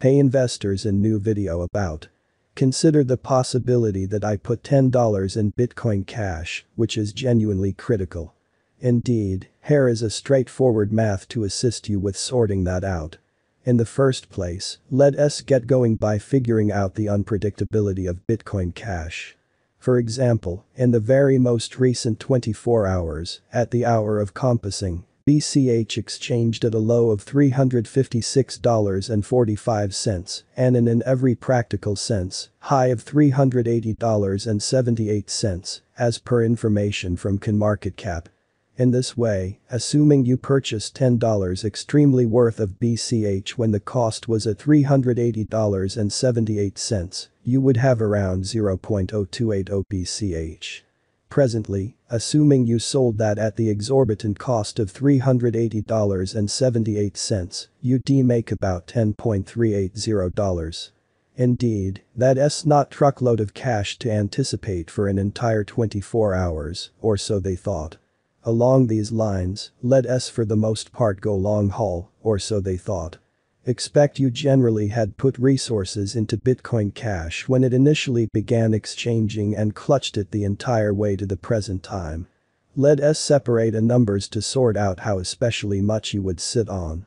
Hey investors, in new video about consider the possibility that I put $10 in Bitcoin Cash, which is genuinely critical. Indeed, here is a straightforward math to assist you with sorting that out. In the first place, let us get going by figuring out the unpredictability of Bitcoin Cash. For example, in the very most recent 24 hours, at the hour of compassing, BCH exchanged at a low of $356.45 and in every practical sense, high of $380.78 as per information from CoinMarketCap. In this way, assuming you purchased $10 extremely worth of BCH when the cost was at $380.78, you would have around 0.0280 BCH. Presently, assuming you sold that at the exorbitant cost of $380.78, you'd make about $10.380. Indeed, that's not truckload of cash to anticipate for an entire 24 hours, or so they thought. Along these lines, let us for the most part go long haul, or so they thought. Expect you generally had put resources into Bitcoin Cash when it initially began exchanging and clutched it the entire way to the present time. Let us separate the numbers to sort out how especially much you would sit on.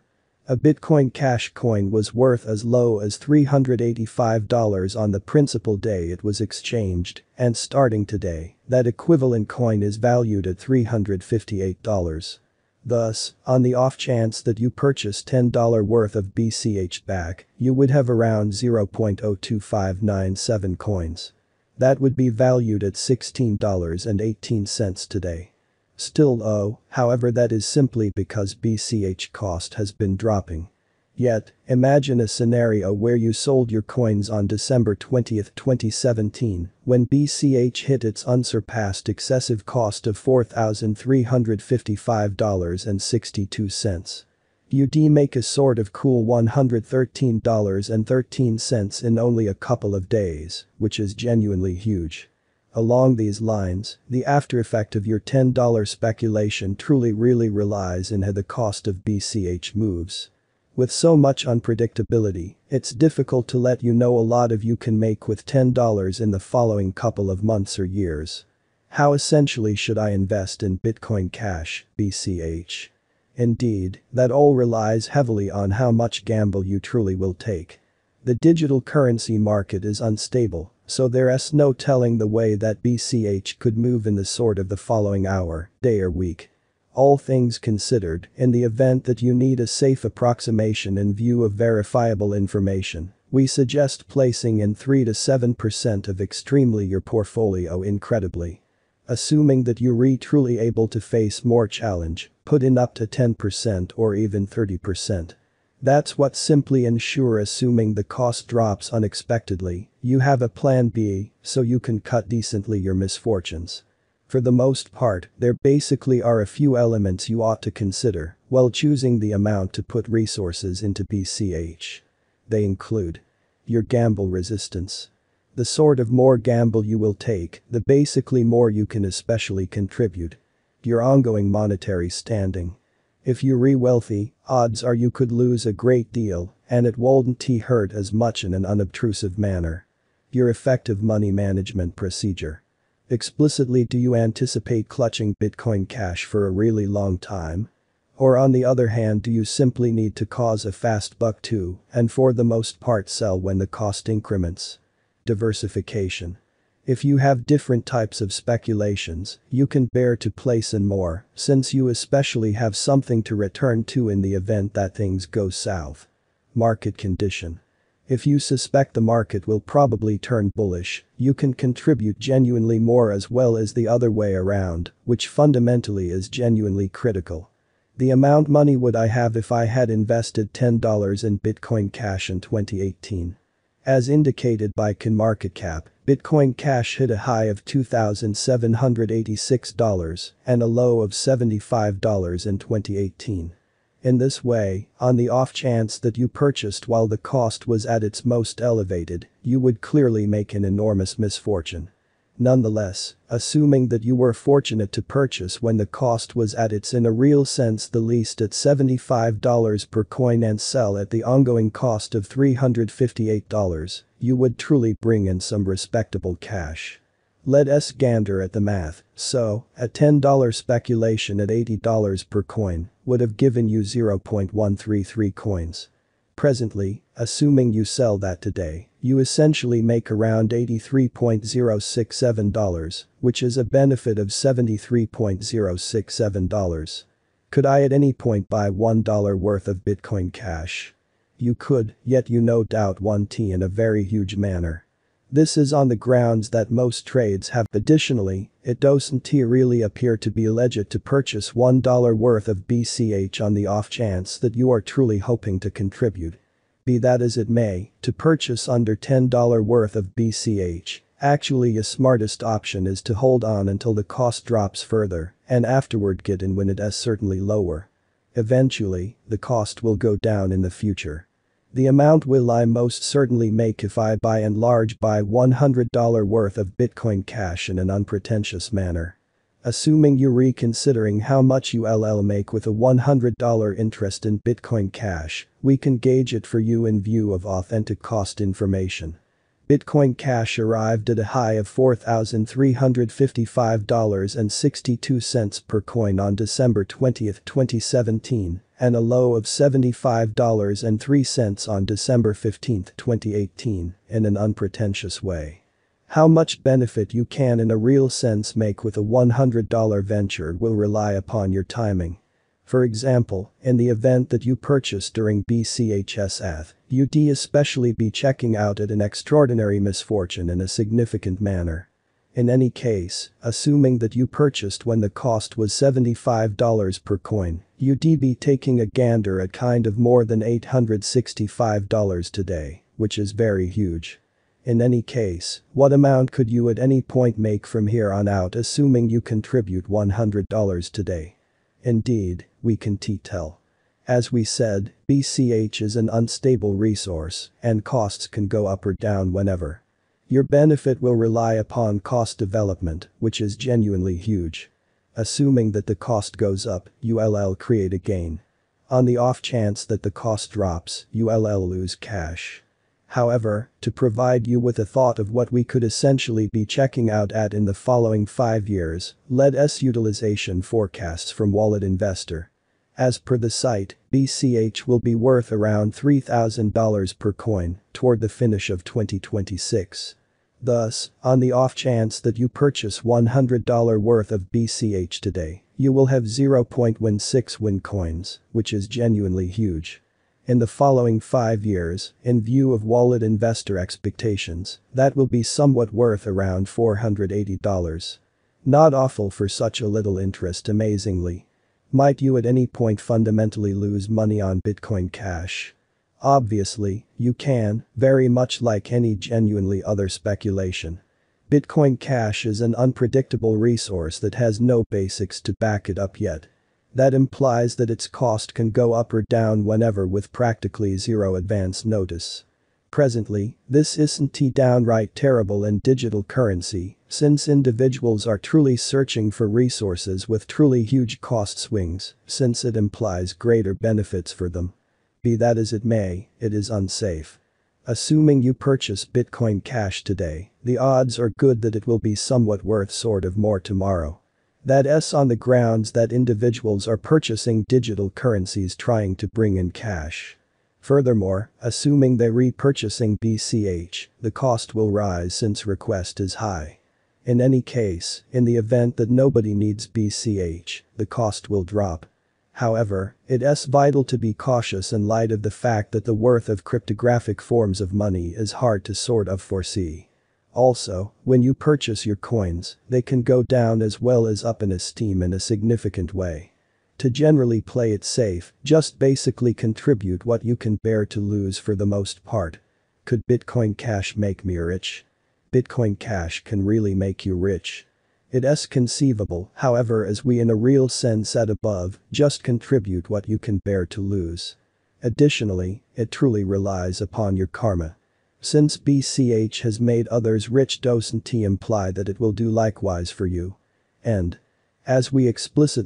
A Bitcoin Cash coin was worth as low as $385 on the principal day it was exchanged, and starting today, that equivalent coin is valued at $358. Thus, on the off chance that you purchased $10 worth of BCH back, you would have around 0.02597 coins. That would be valued at $16.18 today. Still low, however, that is simply because BCH cost has been dropping. Yet, imagine a scenario where you sold your coins on December 20, 2017, when BCH hit its unsurpassed excessive cost of $4,355.62. You'd make a sort of cool $113.13 in only a couple of days, which is genuinely huge. Along these lines, the aftereffect of your $10 speculation truly really relies on how the cost of BCH moves. With so much unpredictability, it's difficult to let you know a lot of you can make with $10 in the following couple of months or years. How essentially should I invest in Bitcoin Cash, BCH? Indeed, that all relies heavily on how much gamble you truly will take. The digital currency market is unstable, so there's no telling the way that BCH could move in the sort of the following hour, day or week. All things considered, in the event that you need a safe approximation in view of verifiable information, we suggest placing in 3 to 7% of extremely your portfolio incredibly. Assuming that you are truly able to face more challenge, put in up to 10% or even 30%. That's what simply ensure assuming the cost drops unexpectedly, you have a plan B, so you can cut decently your misfortunes. For the most part, there basically are a few elements you ought to consider while choosing the amount to put resources into BCH. They include your gamble resistance. The sort of more gamble you will take, the basically more you can especially contribute. Your ongoing monetary standing. If you are wealthy, odds are you could lose a great deal, and it wouldn't hurt as much in an unobtrusive manner. Your effective money management procedure. Explicitly, do you anticipate clutching Bitcoin Cash for a really long time? Or on the other hand, do you simply need to cause a fast buck to, and for the most part sell when the cost increments? Diversification. If you have different types of speculations, you can bear to place in more, since you especially have something to return to in the event that things go south. Market condition. If you suspect the market will probably turn bullish, you can contribute genuinely more as well as the other way around, which fundamentally is genuinely critical. The amount money would I have if I had invested $10 in Bitcoin Cash in 2018? As indicated by CoinMarketCap, Bitcoin Cash hit a high of $2,786 and a low of $75 in 2018. In this way, on the off chance that you purchased while the cost was at its most elevated, you would clearly make an enormous misfortune. Nonetheless, assuming that you were fortunate to purchase when the cost was at its in a real sense the least at $75 per coin and sell at the ongoing cost of $358, you would truly bring in some respectable cash. Let us gander at the math, so, a $10 speculation at $80 per coin would have given you 0.133 coins. Presently, assuming you sell that today, you essentially make around $83.067, which is a benefit of $73.067. Could I at any point buy $1 worth of Bitcoin Cash? You could, yet you no doubt want to in a very huge manner. This is on the grounds that most trades have. Additionally, it doesn't really appear to be legit to purchase $1 worth of BCH on the off chance that you are truly hoping to contribute. Be that as it may, to purchase under $10 worth of BCH, actually your smartest option is to hold on until the cost drops further and afterward get in when it is certainly lower. Eventually, the cost will go down in the future. The amount will I most certainly make if I by and large buy $100 worth of Bitcoin Cash in an unpretentious manner. Assuming you're reconsidering how much you'll make with a $100 interest in Bitcoin Cash, we can gauge it for you in view of authentic cost information. Bitcoin Cash arrived at a high of $4,355.62 per coin on December 20, 2017, and a low of $75.03 on December 15, 2018, in an unpretentious way. How much benefit you can in a real sense make with a $100 venture will rely upon your timing. For example, in the event that you purchase during BCHSATH, you'd especially be checking out at an extraordinary misfortune in a significant manner. In any case, assuming that you purchased when the cost was $75 per coin, you'd be taking a gander at kind of more than $865 today, which is very huge. In any case, what amount could you at any point make from here on out assuming you contribute $100 today? Indeed, we can tell. As we said, BCH is an unstable resource, and costs can go up or down whenever. Your benefit will rely upon cost development, which is genuinely huge. Assuming that the cost goes up, you'll create a gain. On the off chance that the cost drops, you'll lose cash. However, to provide you with a thought of what we could essentially be checking out at in the following 5 years, let us utilization forecasts from Wallet Investor. As per the site, BCH will be worth around $3,000 per coin toward the finish of 2026. Thus, on the off chance that you purchase $100 worth of BCH today, you will have 0.16 win coins, which is genuinely huge. In the following 5 years, in view of Wallet Investor expectations, that will be somewhat worth around $480. Not awful for such a little interest, amazingly. Might you at any point fundamentally lose money on Bitcoin Cash? Obviously, you can, very much like any genuinely other speculation. Bitcoin Cash is an unpredictable resource that has no basics to back it up yet. That implies that its cost can go up or down whenever with practically zero advance notice. Presently, this isn't downright terrible in digital currency, since individuals are truly searching for resources with truly huge cost swings, since it implies greater benefits for them. Be that as it may, it is unsafe. Assuming you purchase Bitcoin Cash today, the odds are good that it will be somewhat worth sort of more tomorrow. That's on the grounds that individuals are purchasing digital currencies trying to bring in cash. Furthermore, assuming they're repurchasing BCH, the cost will rise since request is high. In any case, in the event that nobody needs BCH, the cost will drop. However, it's vital to be cautious in light of the fact that the worth of cryptographic forms of money is hard to sort of foresee. Also, when you purchase your coins, they can go down as well as up in esteem in a significant way. To generally play it safe, just basically contribute what you can bear to lose for the most part. Could Bitcoin Cash make me rich? Bitcoin Cash can really make you rich. It's conceivable, however, as we in a real sense said above, just contribute what you can bear to lose. Additionally, it truly relies upon your karma. Since BCH has made others rich, doesn't he imply that it will do likewise for you? And, as we explicitly